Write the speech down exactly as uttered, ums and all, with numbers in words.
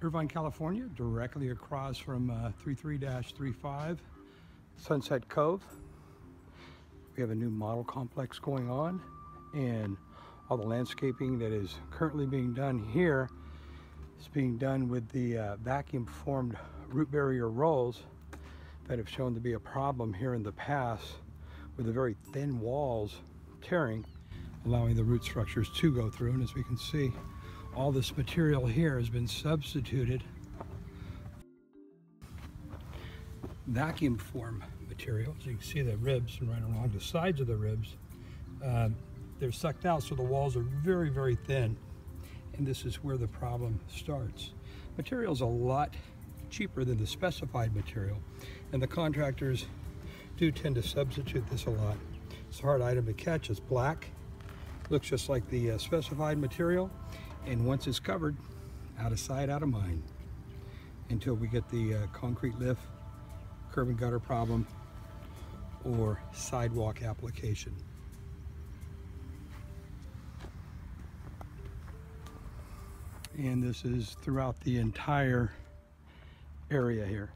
Irvine, California, directly across from uh, thirty-three dash thirty-five, Sunset Cove. We have a new model complex going on, and all the landscaping that is currently being done here is being done with the uh, vacuum-formed root barrier rolls that have shown to be a problem here in the past, with the very thin walls tearing, allowing the root structures to go through. And as we can see, all this material here has been substituted vacuum form material. So you can see the ribs, and right along the sides of the ribs, uh, they're sucked out, so the walls are very, very thin. And this is where the problem starts. Material's a lot cheaper than the specified material, and the contractors do tend to substitute this a lot. It's a hard item to catch. It's black, looks just like the uh, specified material, and once it's covered, out of sight, out of mind, until we get the uh, concrete lift, curb and gutter problem, or sidewalk application. And this is throughout the entire area here.